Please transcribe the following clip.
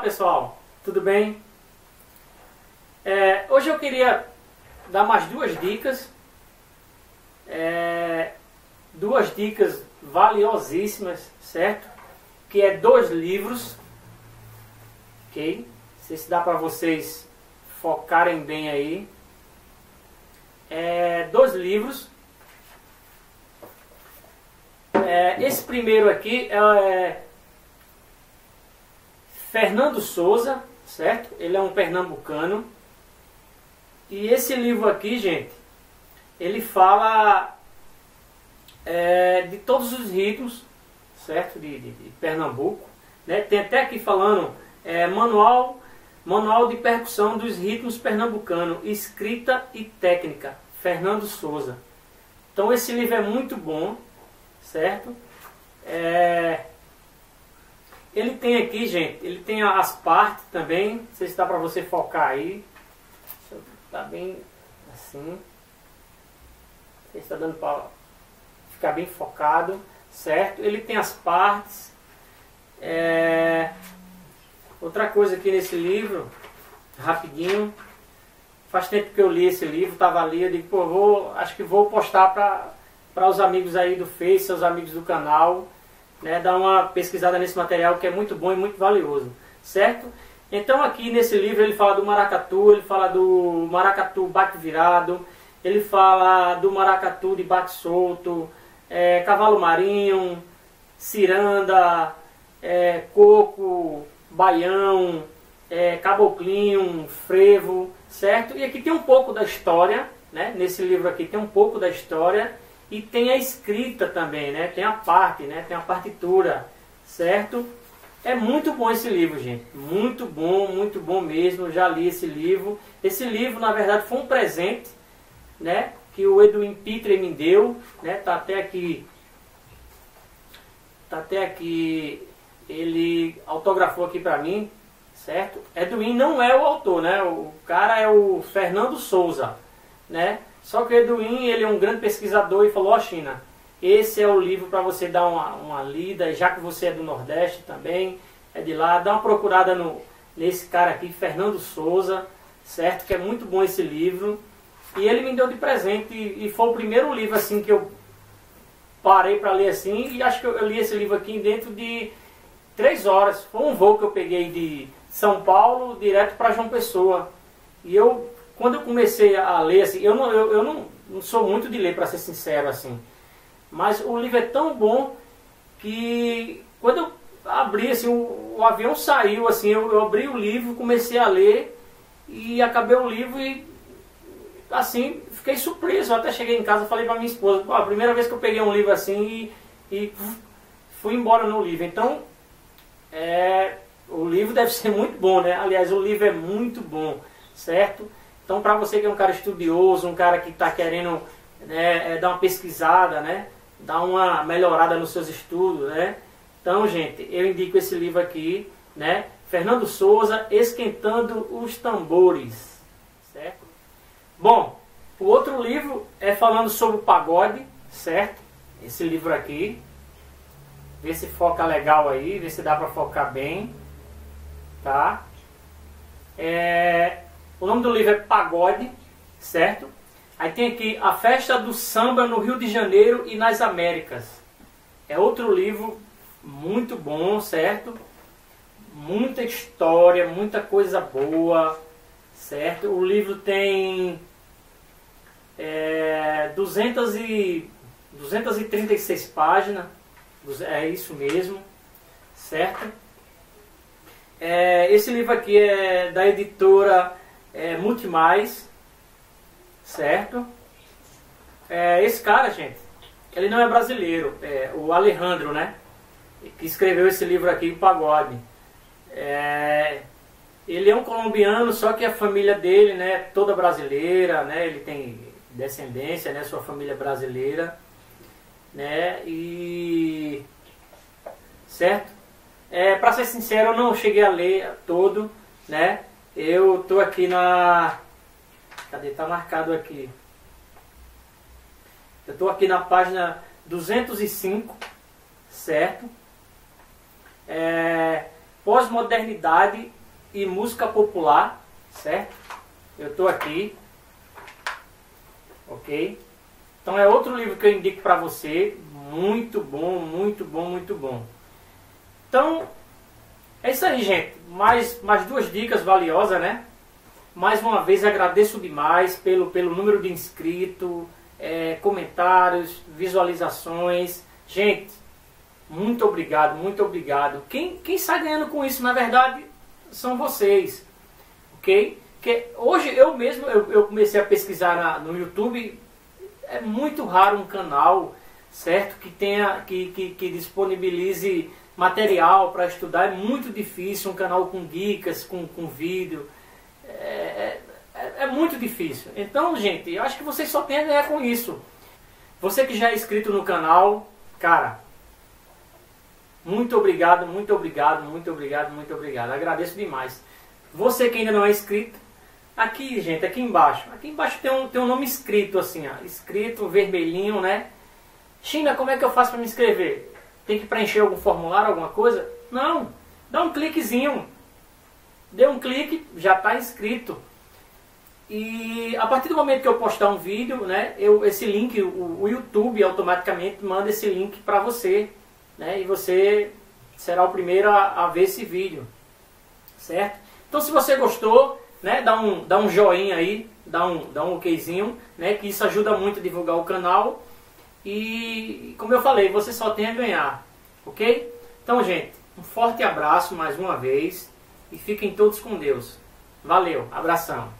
pessoal, tudo bem? Hoje eu queria dar mais duas dicas, duas dicas valiosíssimas, certo? Que é dois livros, ok? Não sei se dá para vocês focarem bem aí. Dois livros. Esse primeiro aqui é Fernando Souza, certo? Ele é um pernambucano. E esse livro aqui, gente, ele fala de todos os ritmos, certo? De Pernambuco, né? Tem até aqui falando manual de percussão dos ritmos pernambucano, escrita e técnica, Fernando Souza. Então esse livro é muito bom, certo? Ele tem aqui, gente, ele tem as partes também, não sei se dá para você focar aí. Deixa eu botar bem assim. Não sei se está dando para ficar bem focado, certo? Ele tem as partes. Outra coisa aqui nesse livro, rapidinho, faz tempo que eu li esse livro, estava ali, eu digo, pô, acho que vou postar para os amigos aí do Face, seus amigos do canal, né, dar uma pesquisada nesse material que é muito bom e muito valioso, certo? Então aqui nesse livro ele fala do maracatu, ele fala do maracatu bate virado, ele fala do maracatu de bate solto, cavalo marinho, ciranda, coco, baião, caboclinho, frevo, certo? E aqui tem um pouco da história, né? Nesse livro aqui tem um pouco da história e tem a escrita também, né? Tem a parte, né? Tem a partitura, certo? É muito bom esse livro, gente. Muito bom mesmo. Eu já li esse livro. Esse livro, na verdade, foi um presente, né? Que o Edwin Pitre me deu, né? Tá até aqui... Ele autografou aqui para mim, certo? Edwin não é o autor, né? O cara é o Fernando Souza, né? Só que o Edwin, ele é um grande pesquisador e falou, ó, China, esse é o livro para você dar uma lida, já que você é do Nordeste também, é de lá, dá uma procurada nesse cara aqui, Fernando Souza, certo? Que é muito bom esse livro. E ele me deu de presente e foi o primeiro livro, assim, que eu parei para ler, assim, e acho que eu li esse livro aqui dentro de 3 horas. Foi um voo que eu peguei de São Paulo direto para João Pessoa. E eu, quando eu comecei a ler, assim, eu não sou muito de ler, para ser sincero, assim. Mas o livro é tão bom que quando eu abri, assim, o avião saiu, assim, eu abri o livro, comecei a ler e acabei o livro e, assim, fiquei surpreso. Eu até cheguei em casa e falei para minha esposa, a primeira vez que eu peguei um livro assim e fui embora no livro. Então, o livro deve ser muito bom, né? Aliás, o livro é muito bom, certo? Então, para você que é um cara estudioso, um cara que está querendo, né, dar uma pesquisada, né, dar uma melhorada nos seus estudos, né? Então, gente, eu indico esse livro aqui, né? Fernando Souza, Esquentando os Tambores, certo? Bom, o outro livro é falando sobre o pagode, certo? Esse livro aqui. Vê se foca legal aí, vê se dá para focar bem, tá? O nome do livro é Pagode, certo? Aí tem aqui A Festa do Samba no Rio de Janeiro e nas Américas. É outro livro muito bom, certo? Muita história, muita coisa boa, certo? O livro tem 236 páginas. É isso mesmo, certo? Esse livro aqui é da editora Multimais, certo? Esse cara, gente, ele não é brasileiro, é o Alejandro, né? Que escreveu esse livro aqui, o Pagode. Ele é um colombiano, só que a família dele, né, é toda brasileira, né? Ele tem descendência, né? Sua família é brasileira, né? E certo, para ser sincero, eu não cheguei a ler todo, né? Eu tô aqui na, cadê, tá marcado aqui, eu tô aqui na página 205, certo? pós-modernidade e música popular, certo? Eu estou aqui, ok? Então é outro livro que eu indico para você, muito bom, muito bom, muito bom. Então, é isso aí, gente. Mais duas dicas valiosas, né? Mais uma vez agradeço demais pelo número de inscritos, comentários, visualizações. Gente, muito obrigado, muito obrigado. Quem sai ganhando com isso, na verdade, são vocês, ok? Porque hoje eu mesmo, eu comecei a pesquisar no YouTube, é muito raro um canal, certo? Que disponibilize material para estudar, é muito difícil, um canal com dicas, com vídeo, é muito difícil. Então, gente, eu acho que vocês só têm a ganhar com isso. Você que já é inscrito no canal, cara, muito obrigado, muito obrigado, muito obrigado, muito obrigado. Agradeço demais. Você que ainda não é inscrito, aqui, gente, aqui embaixo tem um nome escrito assim, ó, escrito vermelhinho, né? China, como é que eu faço para me inscrever? Tem que preencher algum formulário, alguma coisa? Não, dá um cliquezinho. Deu um clique, já está inscrito. E a partir do momento que eu postar um vídeo, né, esse link, o YouTube automaticamente manda esse link para você, né, e você será o primeiro a ver esse vídeo, certo? Então, se você gostou, né, dá um joinha aí, dá um okzinho, né, que isso ajuda muito a divulgar o canal. E, como eu falei, você só tem a ganhar, ok? Então, gente, um forte abraço mais uma vez e fiquem todos com Deus. Valeu, abração!